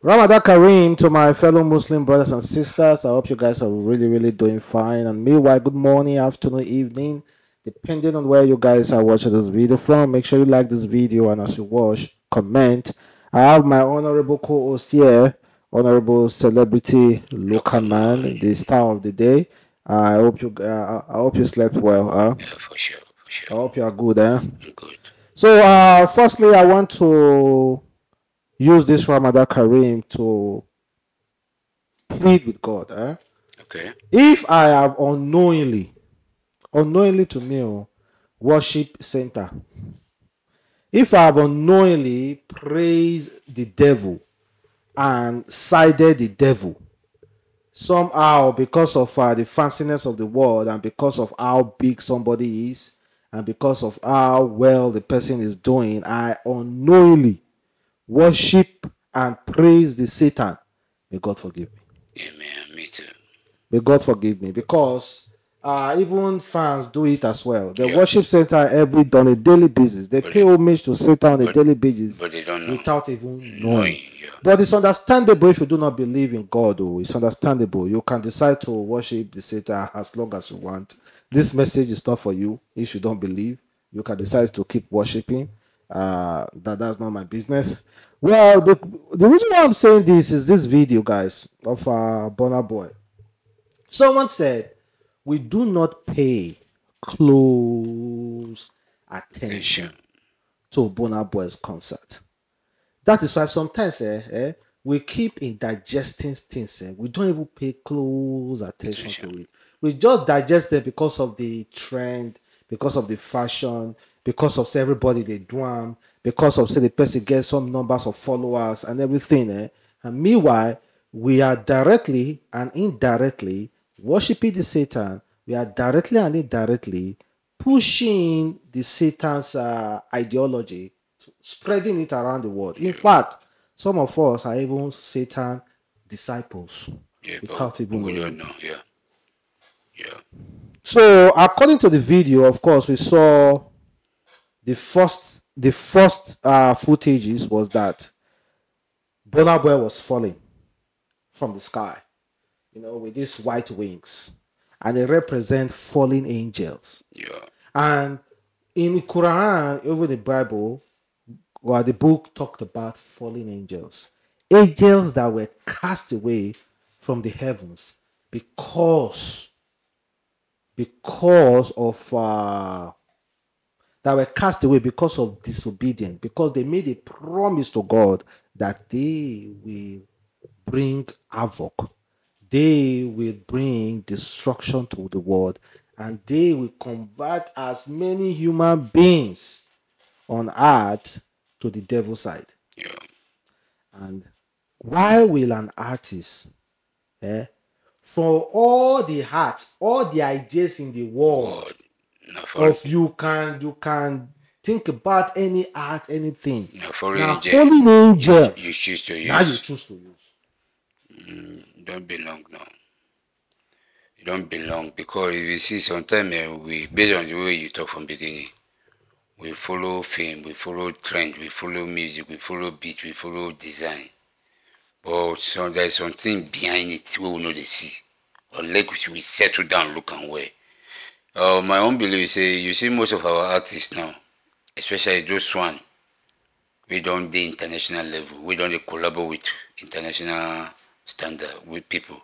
Ramadan Kareem to my fellow Muslim brothers and sisters. I hope you guys are really doing fine. And meanwhile, good morning, afternoon, evening, depending on where you guys are watching this video from. Make sure you like this video, and as you watch, comment. I have my honorable co-host here, honorable celebrity local man, the star of the day. I hope you slept well. Yeah, for sure. I hope you are good. I'm good. So firstly, I want to use this Ramadan Kareem to plead with God. Okay. If I have unknowingly to me, worship center, if I have unknowingly praised the devil and sided the devil somehow because of the fanciness of the world, and because of how big somebody is, and because of how well the person is doing, I unknowingly worship and praise the Satan, may God forgive me. Amen. Me too. May God forgive me, because even fans do it as well. They worship Satan on a daily basis. They pay homage to Satan on a daily basis, but they don't know, without even knowing. Yeah. But it's understandable if you do not believe in God. Oh, it's understandable. You can decide to worship the Satan as long as you want. This message is not for you. If you don't believe, you can decide to keep worshiping. That's not my business. Well, the reason why I'm saying this is this video, guys, of Burna Boy. Someone said, we do not pay close attention to Burna Boy's concert. That is why sometimes we keep digesting things. We don't even pay close attention to it. We just digest them because of the trend, because of the fashion, because of everybody they drum, because of the person gets some numbers of followers and everything. And meanwhile, we are directly and indirectly worshiping the Satan. We are directly and indirectly pushing the Satan's ideology, spreading it around the world. In fact, some of us are even Satan disciples. Yeah, without even we don't know. Yeah. Yeah. So according to the video, of course, we saw the first footages was that Burna Boy was falling from the sky, you know, with these white wings, and they represent fallen angels. Yeah. And in Quran, over the Bible, well, the book talked about fallen angels, angels that were cast away from the heavens that were cast away because of disobedience, because they made a promise to God that they will bring havoc, they will bring destruction to the world, and they will convert as many human beings on earth to the devil's side. Yeah. And why will an artist, for all the hearts, all the ideas in the world, if you can think about any art, anything, fallen angels, you choose to use. Now you choose to use. Don't belong now. You don't belong, because you see sometimes we, based on the way you talk from beginning, we follow fame, we follow trend, we follow music, we follow beat, we follow design. But so there is something behind it we will not see. Or like we settle down, look and wait. My own belief is, you see most of our artists now, especially those one, we don't the international level. We don't collaborate with international standard, with people.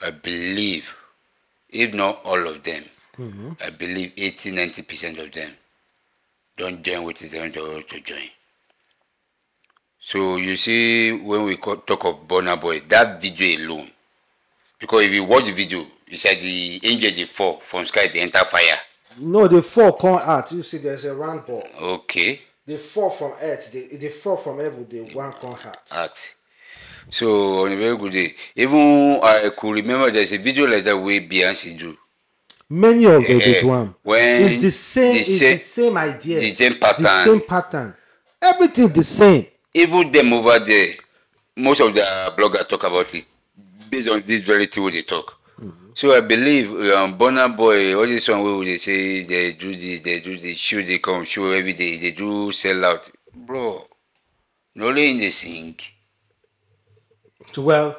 I believe, if not all of them, I believe 80–90% of them don't join what they want to join. So you see, when we talk of Burna Boy, that video alone, because if you watch the video, it's like the angel they fall from sky, they enter fire. No, they fall come out. You see, there's a round ball. Okay. They fall from earth. They fall from heaven. They one come out. So on a very good day, even I could remember there's a video like that where Beyoncé do. Many of them did one. It's the same. It's the same idea. The same pattern. The same pattern. Everything the same. Even them over there, most of the bloggers talk about it based on this very thing they talk. So I believe Burna Boy, all this one where they say they do this, show they come, show every day, they do sell out. Bro, not only in the sing, Well,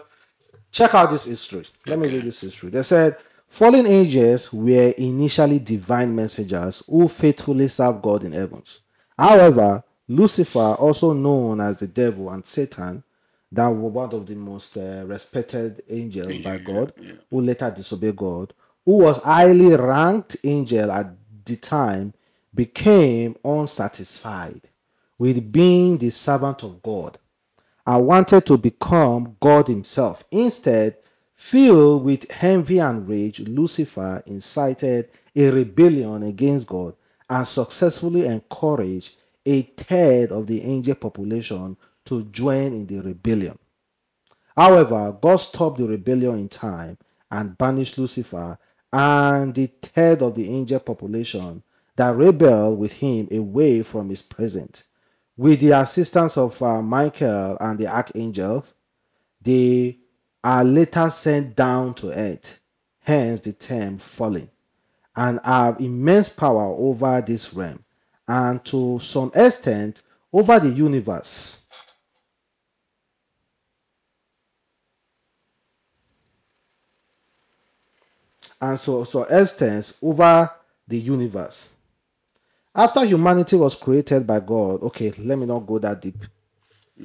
check out this history. Let me read this history. They said, fallen angels were initially divine messengers who faithfully served God in heavens. However, Lucifer, also known as the devil and Satan, that were one of the most respected angels by God, who later disobeyed God, who was highly ranked angel at the time, became unsatisfied with being the servant of God. I wanted to become God himself. Instead, filled with envy and rage, Lucifer incited a rebellion against God and successfully encouraged a third of the angel population to join in the rebellion. However, God stopped the rebellion in time and banished Lucifer and the third of the angel population that rebelled with him away from his presence. With the assistance of Michael and the archangels, they are later sent down to earth, hence the term fallen, and have immense power over this realm and to some extent over the universe. And to some extent over the universe. After humanity was created by God, okay, let me not go that deep.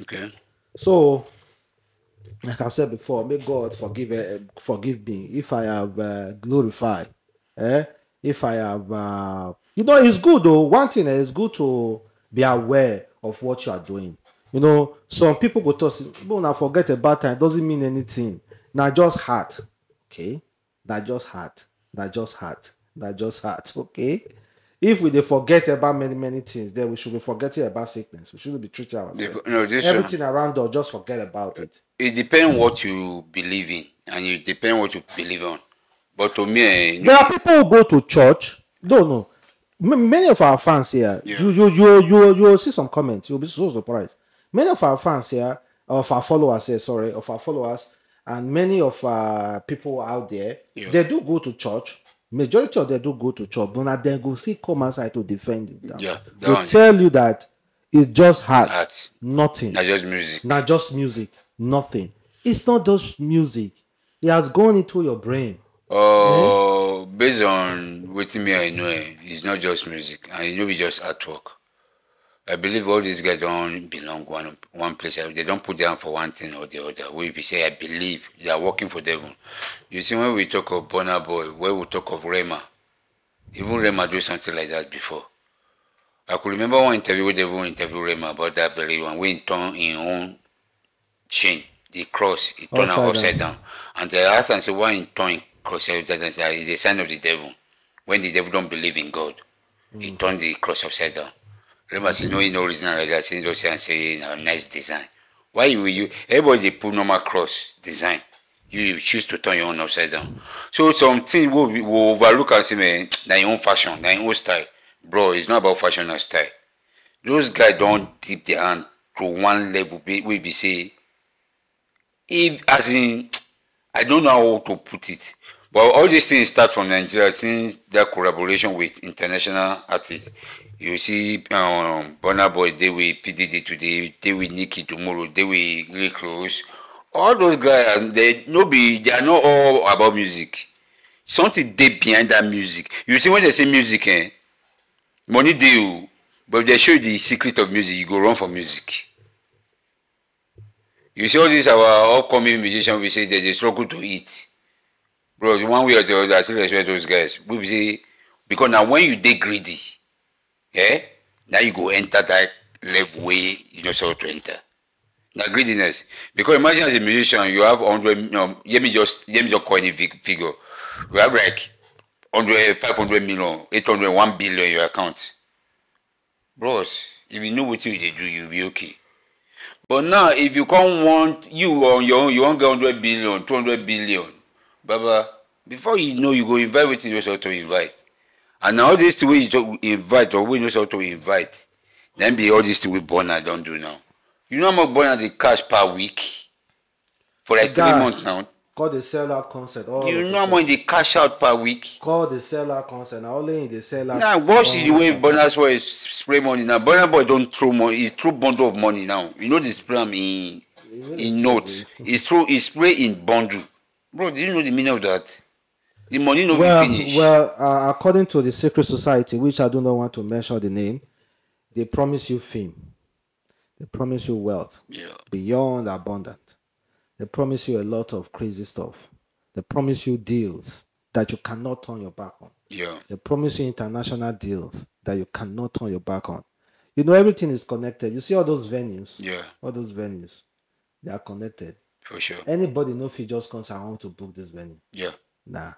Okay. So, like I've said before, may God forgive me if I have glorified. If I have, you know, it's good though. One thing is good to be aware of what you are doing. You know, some people go to us, people now forget about time. It doesn't mean anything. Now just heart, okay? That just heart. That just heart. That just heart. Okay. If we forget about many things, then we should be forgetting about sickness. We shouldn't be treating ourselves. No, everything around us, just forget about it. It depends what you believe in, and it depends what you believe on. But to me, there are people who go to church. No. Many of our fans here, you'll see some comments. You'll be so surprised. Many of our fans here, of our followers here, sorry, of our followers, and many of our people out there, they do go to church. Majority of them do go to church, but then go see come outside to defend it. They'll tell you that it's just heart, nothing. Not just music. Not just music, nothing. It's not just music. It has gone into your brain. Oh, based on what me I know, it's not just music. And it will be just artwork. I believe all these guys don't belong one place. They don't put down for one thing or the other. We say, I believe, they are working for devil. You see, when we talk of Burna Boy, when we talk of Rema, even Rema do something like that before. I could remember one interview with devil, interview Rema about that very one. When he turned his own chain, the cross, he turned upside down. And they asked and said, why he turned cross upside down? It's a sign of the devil. When the devil don't believe in God, he turned the cross upside down. Rema say, no reason like that. Say, no, say, nice design. Why will you, everybody put normal cross design. You choose to turn your own upside down. So something we'll overlook and say, man, na your own fashion, na your own style. Bro, it's not about fashion or style. Those guys don't dip their hand to one level. We be say, if, as in, I don't know how to put it. But all these things start from Nigeria since their collaboration with international artists. You see, Burna Boy, they will PDD today, they will Nikki tomorrow, they will Rick Rose. All those guys, they are not all about music. Something deep behind that music. You see, when they say music, money deal, but if they show you the secret of music, you go run for music. You see, all these our upcoming musicians, we say that they struggle to eat. Bro, one way or the other, I still respect those guys. We say, because now when you get greedy, now you go enter that left way, you know, so to enter. Now greediness, because imagine as a musician, you have 100. Let me just coin a figure. You have like 100, 500 million, 800, 1 billion in your account. Bros, if you know what you they do, you'll be okay. But now, if you can't want you on your own, you won't get 100 billion, 200 billion, Baba. Before you know, you go invite what you also to invite. And all this way you to invite, or we know how to invite, then be all this thing with Burna don't do now. You know how much Burna the cash per week for like that, 3 months now. Call the sellout concert. You know how much they cash out per week. Call the sellout concert. Now only the sellout. Now watch the way Burna's boy spray money now. Burna Boy don't throw money. He throw bundle of money now. You know the spray in in notes. It's true, it's spray in bundle. Bro, do you know the meaning of that? The money no well, finish. Well, according to the secret society, which I do not want to mention the name, they promise you fame. They promise you wealth, yeah, beyond abundant. They promise you a lot of crazy stuff. They promise you deals that you cannot turn your back on. Yeah. They promise you international deals that you cannot turn your back on. You know, everything is connected. You see all those venues? Yeah. All those venues, they are connected. For sure. Anybody know if he just comes, I want to book this venue. Yeah. Nah.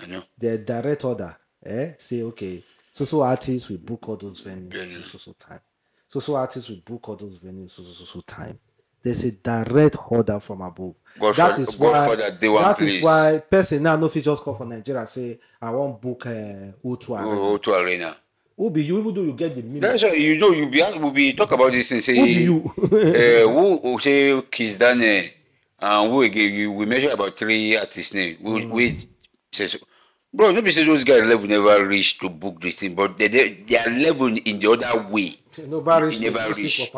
I know. They direct order. Eh? Say, okay, so artists will book all those venues. Yeah, yeah. So time. So artists will book all those venues. So time. There's a direct order from above. Godfather, that is why. That is why person now no fit just call for Nigeria. Say I want book O2 Arena. O2 Arena. Who be you? Who do you get the million? That's why you know you be. We be talk about this and say who be you? Who say Kiss Daniel? And we give you. We measure about 3 artists name. We says. Bro, nobody say those guys level never reach to book this thing, but they are level in the other way. Nobody never reach.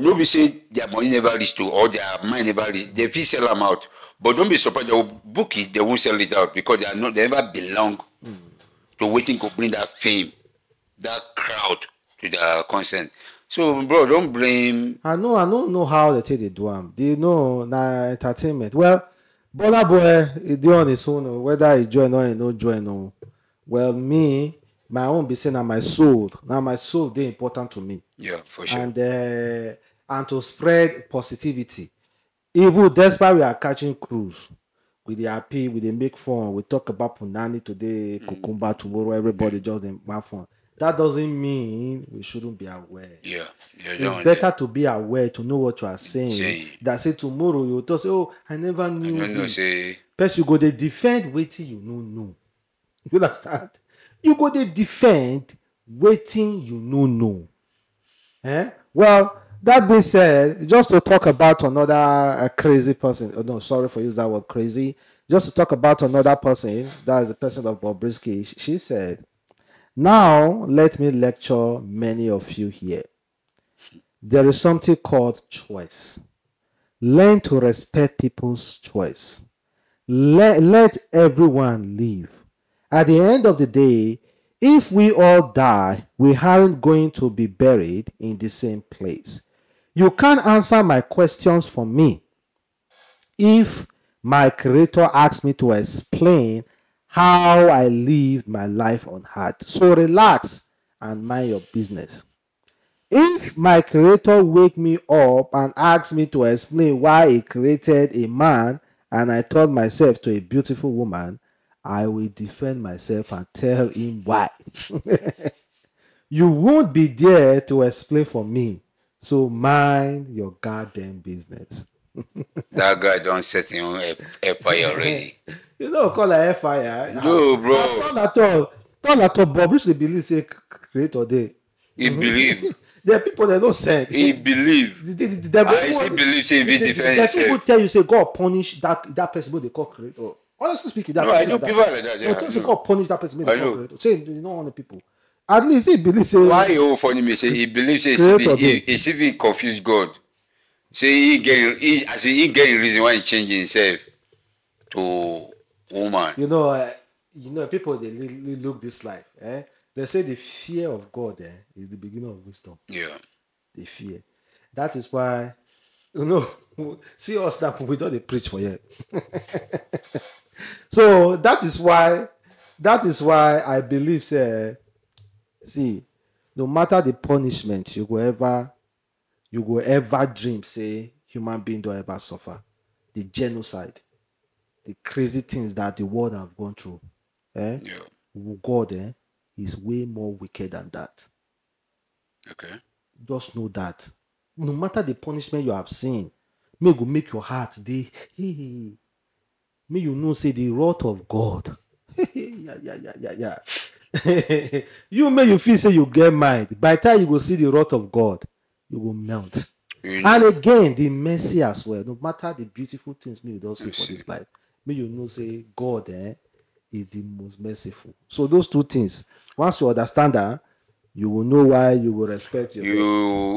Nobody say their money never reach to, or their mind never reach. They will sell them out, but don't be surprised. They will book it, they won't sell it out because they are not. They never belong to waiting to bring that fame, that crowd to their consent. So, bro, don't blame. I know how they take the drum. They know na entertainment. Well. Burna Boy, he do on his own, whether he join or he no join or. Well, me, my own be saying that my soul. Now my soul, they're important to me. Yeah, for sure. And to spread positivity. Even despite we are catching crews, with the happy, with the make fun, we talk about punani today, cucumber tomorrow, everybody just in my phone. That doesn't mean we shouldn't be aware. Yeah, it's better to be aware, to know what you are saying. That say tomorrow you will say, "Oh, I never knew this." First, you go to defend waiting you no know. You understand? You go to defend waiting you no know. Eh? Well, that being said, just to talk about another crazy person. Oh, no, sorry for using that word crazy. Just to talk about another person. That is the person of Bobrisky. She said. Now, let me lecture many of you here. There is something called choice. Learn to respect people's choice. Let everyone live. At the end of the day, if we all die, we aren't going to be buried in the same place. You can't answer my questions for me. If my creator asks me to explain how I lived my life on earth. So relax and mind your business. If my creator wake me up and asks me to explain why he created a man and I turned myself to a beautiful woman, I will defend myself and tell him why. You won't be there to explain for me. So mind your goddamn business. That guy don't set him on fire already. You know, call her fire. No, bro. Not at all. Bobrisky believes they create or they. He believes. There are people that don't say. He believes. I say believes in defense. There are people tell you say God punish that person they call creator. Honestly speaking, that. No, I know people like that. Yeah, I know. God punish that person they call creator. Say you know all the people. At least he believes. Why you funny me say he believes he's even confused God. See, he get reason why he changed himself to woman. You know, people they look this life. Eh? They say the fear of God is the beginning of wisdom. Yeah, the fear. That is why, you know, see us that we don't preach for yet. So that is why I believe. Say, see, no matter the punishment you go ever dream, say, human being don't ever suffer. The genocide, the crazy things that the world have gone through. Eh? Yeah. God is way more wicked than that. Okay. Just know that. No matter the punishment you have seen, may go make your heart, may you know, say, the wrath of God. Yeah. You may you feel, say, you get mind. By the time you go see the wrath of God, you will melt. And again, the mercy as well. No matter the beautiful things me you don't see for this life, me you know say God is the most merciful. So those two things, once you understand that, you will know why, you will respect yourself.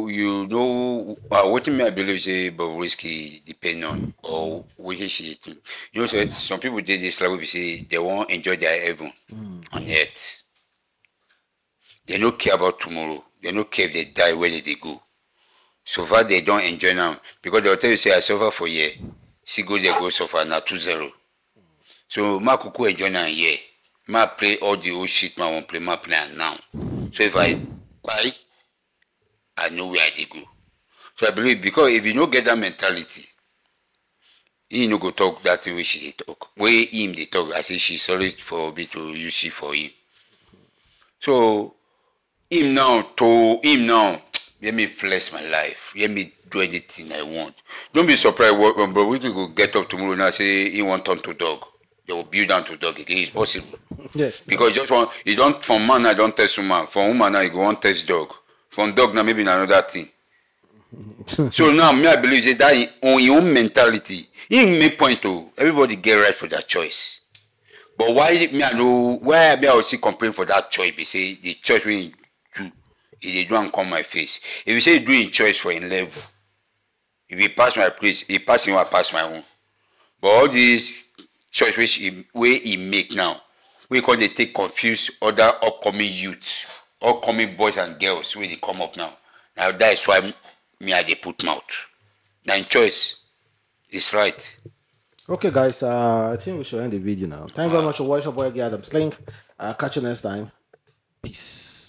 You know what I believe say Bobrisky depend on or what he see. You know, so some people did this like we say they won't enjoy their heaven on earth. They don't care about tomorrow. They don't care if they die, where did they go. So far they don't enjoy now. Because they'll tell you say I suffer for a year. See go they go suffer now 2-0. So my kuku enjoy now a year. My play all the old shit my won't play, my plan now. So if I buy, I know where they go. So I believe because if you don't get that mentality, he no go talk that way she they talk. Way him they talk. I say she's sorry for a bit to you see for him. So him now to him now, let me flex my life. Let me do anything I want. Don't be surprised when bro we go get up tomorrow and I say he won't turn to dog. They will build down to dog again. It's possible. Yes. Because just one, you don't, from man, I don't test woman. From woman, I go on test dog. From dog, now maybe another thing. So now, me, I believe that on your own mentality, in my point, to everybody get right for their choice. But why did me, I know, why me, I will see complain for that choice? They say the choice will do, they don't come my face. If you say doing choice for a level, if you pass my place, he pass him, I pass my own. But all these choice which he make now, we call they take confuse other upcoming youths, upcoming boys and girls when they come up now. Now that is why me I they put mouth. Now in choice is right. Okay guys, I think we should end the video now. Thank you very much for watching, boy Adamslink. Catch you next time. Peace.